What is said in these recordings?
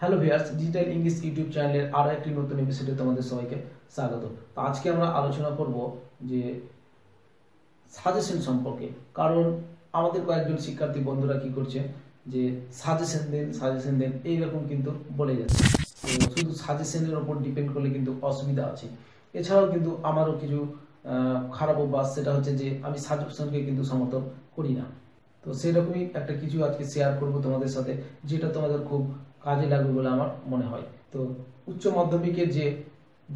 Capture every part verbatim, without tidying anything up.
Hello viewers, digital English YouTube চ্যানেলের আরো একটি নতুন এপিসোডে তোমাদের সবাইকে স্বাগত। তো আজকে আমরা আলোচনা করব যে সাজেশন সম্পর্কে। কারণ আমাদের কয়েকজন শিক্ষার্থী বন্ধুরা কি করছে যে সাজেশন দেন সাজেশন দেন এইরকম কিন্তু বলে যাচ্ছে। শুধু সাজেশনের ওপর ডিপেন্ড করলে কিন্তু অসুবিধা আছে। এছাড়াও কিন্তু আমারও কিছু খারাপ অভ্যাস, সেটা হচ্ছে যে আমি সাজেশনকে কিন্তু সমর্থন করি না। তো সেরকমই একটা কিছু আজকে শেয়ার করব তোমাদের সাথে, যেটা তোমাদের খুব কাজে লাগবে বলে আমার মনে হয়। তো উচ্চ মাধ্যমিকের যে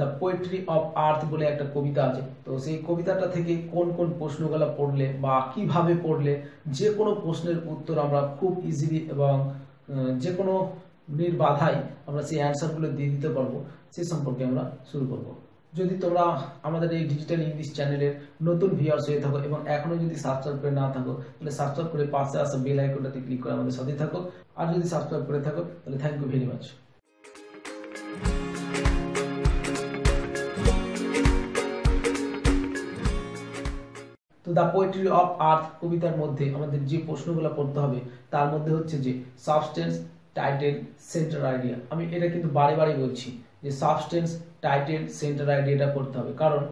দ্য পোয়েট্রি অফ আর্থ বলে একটা কবিতা আছে, তো সেই কবিতাটা থেকে কোন কোন প্রশ্নগুলো পড়লে বা কিভাবে পড়লে যে কোনো প্রশ্নের উত্তর আমরা খুব ইজিলি এবং যে কোনো নির্বাধায় আমরা সেই অ্যান্সারগুলো দিয়ে দিতে পারবো, সে সম্পর্কে আমরা শুরু করব। যদি তোমরা আমাদের এই ডিজিটাল ইংলিশ চ্যানেলের নতুন ভিউয়ার্স হয়ে থাকো এবং এখনও যদি সাবস্ক্রাইব করে না থাকো, তাহলে সাবস্ক্রাইব করে পাশে আসা বেল আইকনটাতে ক্লিক করে আমাদের সাথে থাকো। আর যদি সাবস্ক্রাইব করে থাকো তাহলে থ্যাংক ইউ ভেরি মাচ। তো দ্য পোয়েট্রি অফ আর্থ কবিতার মধ্যে আমাদের যে প্রশ্নগুলো পড়তে হবে তার মধ্যে হচ্ছে যে সাবস্টেন্স, টাইটেল, সেন্টার আইডিয়া। আমি এটা কিন্তু বারে বারে বলছি যে সাবস্টেন্স, টাইটেল, সেন্টার আইডিয়াটা করতে হবে, কারণ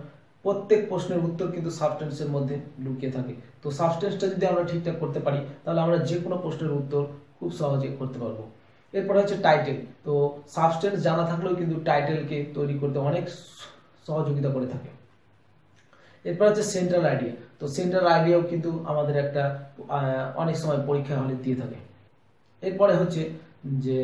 প্রত্যেক প্রশ্নের উত্তর কিন্তু সাবস্টেন্সের মধ্যে লুকিয়ে থাকে। তো সাবস্টেন্সটা যদি আমরা ঠিকঠাক করতে পারি তাহলে আমরা যে কোনো প্রশ্নের উত্তর খুব সহজে করতে পারবো। এরপরে হচ্ছে টাইটেল। তো সাবস্টেন্স জানা থাকলেও কিন্তু টাইটেলকে তৈরি করতে অনেক সহযোগিতা করে থাকে। এরপর হচ্ছে সেন্ট্রাল আইডিয়া। তো সেন্ট্রাল আইডিয়াও কিন্তু আমাদের একটা অনেক সময় পরীক্ষা হলে দিয়ে থাকে। এরপরে হচ্ছে যে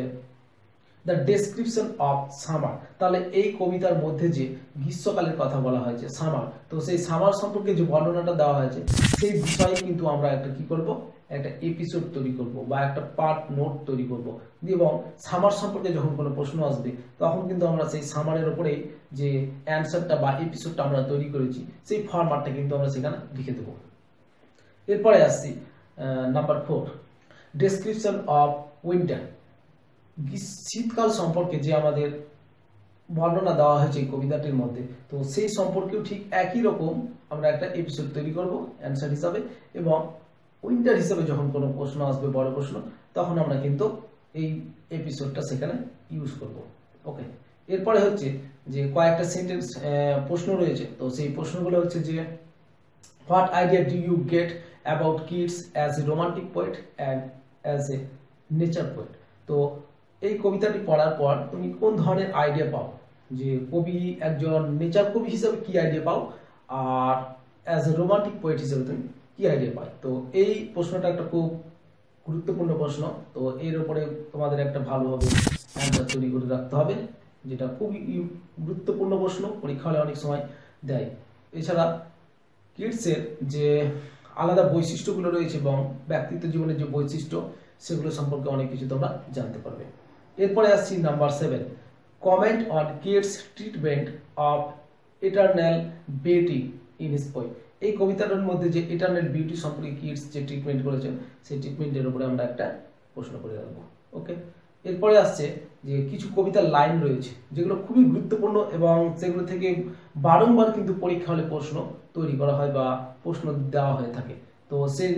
দ্য ডেসক্রিপশন অফ সামার। তাহলে এই কবিতার মধ্যে যে গ্রীষ্মকালের কথা বলা হয়েছে, সামার, তো সেই সামার সম্পর্কে যে বর্ণনাটা দেওয়া হয়েছে সেই বিষয়ে কিন্তু আমরা একটা কি করব, একটা এপিসোড তৈরি করব বা একটা পার্ট নোট তৈরি করব। এবং সামার সম্পর্কে যখন কোনো প্রশ্ন আসবে তখন কিন্তু আমরা সেই সামারের ওপরেই যে অ্যান্সারটা বা এপিসোডটা আমরা তৈরি করেছি সেই ফরম্যাটটা কিন্তু আমরা সেখানে লিখে দেবো। এরপরে আসছি number four, description of winter. শীতকাল সম্পর্কে যে আমাদের বর্ণনা দেওয়া হয়েছে কবিতাটির মধ্যে, তো সেই সম্পর্কেও ঠিক একই রকম আমরা একটা এপিসোড তৈরি করব অ্যান্সার হিসাবে। এবং উইন্টার হিসাবে যখন কোনো প্রশ্ন আসবে, বড় প্রশ্ন, তখন আমরা কিন্তু এই এপিসোডটা সেখানে ইউজ করব। ওকে, এরপরে হচ্ছে যে কয়েকটা সেন্টেন্স প্রশ্ন রয়েছে। তো সেই প্রশ্নগুলো হচ্ছে যে what idea do you get about Keats as a romantic poet and as a nature poet. তো এই কবিতাটি পড়ার পর তুমি কোন ধরনের আইডিয়া পাও যে কবি একজন নেচার কবি হিসাবে কি আইডিয়া পাও আর অ্যাজ এ রোমান্টিক পোয়েট হিসাবে তুমি কি আইডিয়া পাও। তো এই প্রশ্নটা একটা খুব গুরুত্বপূর্ণ প্রশ্ন। তো এর উপরে তোমাদের একটা ভালোভাবে অ্যান্সার তৈরি করে রাখতে হবে, যেটা খুবই গুরুত্বপূর্ণ প্রশ্ন, পরীক্ষা হলে অনেক সময় দেয়। এছাড়া কিডসের যে আলাদা বৈশিষ্ট্যগুলো রয়েছে এবং ব্যক্তিত্ব জীবনের যে বৈশিষ্ট্য, সেগুলো সম্পর্কে অনেক কিছু তোমরা জানতে পারবে। এরপরে আসছি number seven, comment on Keats treatment of eternal beauty in his poem. এই কবিতাটার মধ্যে যে ইটারনাল বিউটি সম্পর্কে কিডস যে ট্রিটমেন্ট করেছেন সেই ট্রিটমেন্টের উপরে আমরা একটা প্রশ্ন করে রাখবো। ওকে, এরপরে আসছে যে কিছু কবিতার লাইন রয়েছে যেগুলো খুবই গুরুত্বপূর্ণ এবং সেগুলো থেকে বারংবার কিন্তু পরীক্ষা হলে প্রশ্ন তৈরি করা হয় বা প্রশ্ন দেওয়া হয়ে থাকে। তো সেই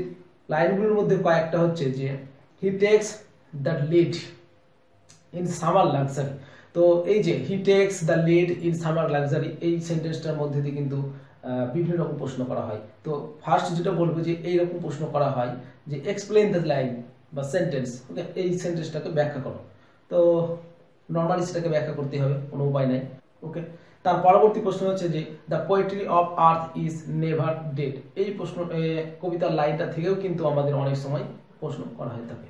লাইনগুলোর মধ্যে কয়েকটা হচ্ছে যে he takes the lead in summer luxury. তো এই যে he takes the lead in summer luxury, এই সেন্টেন্সটার মধ্যে দিয়ে কিন্তু বিভিন্ন রকম প্রশ্ন করা হয়। তো ফার্স্ট যেটা বলবো যে এইরকম প্রশ্ন করা হয় যে এক্সপ্লেন দ্য লাইন বা সেন্টেন্স। ওকে, এই সেন্টেন্সটাকে ব্যাখ্যা করো। তো নর্মালি সেটাকে ব্যাখ্যা করতে হবে, কোনো উপায় নাই। ওকে, তার পরবর্তী প্রশ্ন হচ্ছে যে the poetry of earth is never dead. এই প্রশ্ন কবিতার লাইনটা থেকেও কিন্তু আমাদের অনেক সময় প্রশ্ন করা হয়ে থাকে।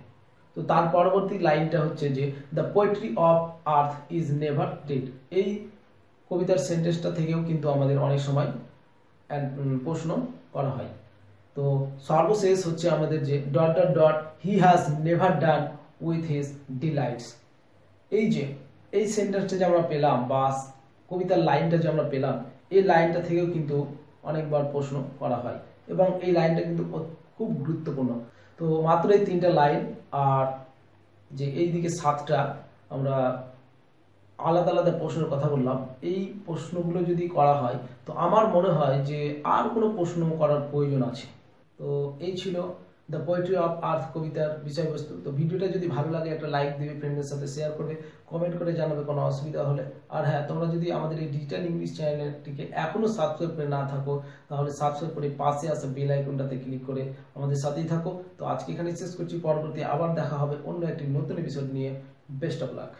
তো তার পরবর্তী লাইনটা হচ্ছে যে the poetry of earth is never dead. এই কবিতার সেন্টেন্সটা থেকেও কিন্তু আমাদের অনেক সময় প্রশ্ন করা হয়। তো সর্বশেষ হচ্ছে আমাদের যে dot dot dot he has never done with his delights. এই যে এই সেন্টেন্সটা যে আমরা পেলাম বা কবিতার লাইনটা যে আমরা পেলাম, এই লাইনটা থেকেও কিন্তু অনেকবার প্রশ্ন করা হয় এবং এই লাইনটা কিন্তু খুব গুরুত্বপূর্ণ। তো মাত্র এই তিনটা লাইন আর যে এইদিকে সাতটা আমরা আলাদা আলাদা প্রশ্নের কথা বললাম, এই প্রশ্নগুলো যদি করা হয় তো আমার মনে হয় যে আর কোনো প্রশ্ন করার প্রয়োজন আছে। তো এই ছিল দ্য পোয়েট্রি অফ আর্থ কবিতার বিষয়বস্তু। তো ভিডিওটা যদি ভালো লাগে একটা লাইক দেবে, ফ্রেন্ডের সাথে শেয়ার করবে, কমেন্ট করে জানাবে কোনো অসুবিধা হলে। আর হ্যাঁ, তোমরা যদি আমাদের এই ডিজিটাল ইংলিশ চ্যানেলটিকে এখনও সাবস্ক্রাইব করে না থাকো তাহলে সাবস্ক্রাইব করে পাশে আসা বেল আইকনটাতে ক্লিক করে আমাদের সাথেই থাকো। তো আজকে এখানে শেষ করছি, পরবর্তী আবার দেখা হবে অন্য একটি নতুন এপিসোড নিয়ে। Best of lakh.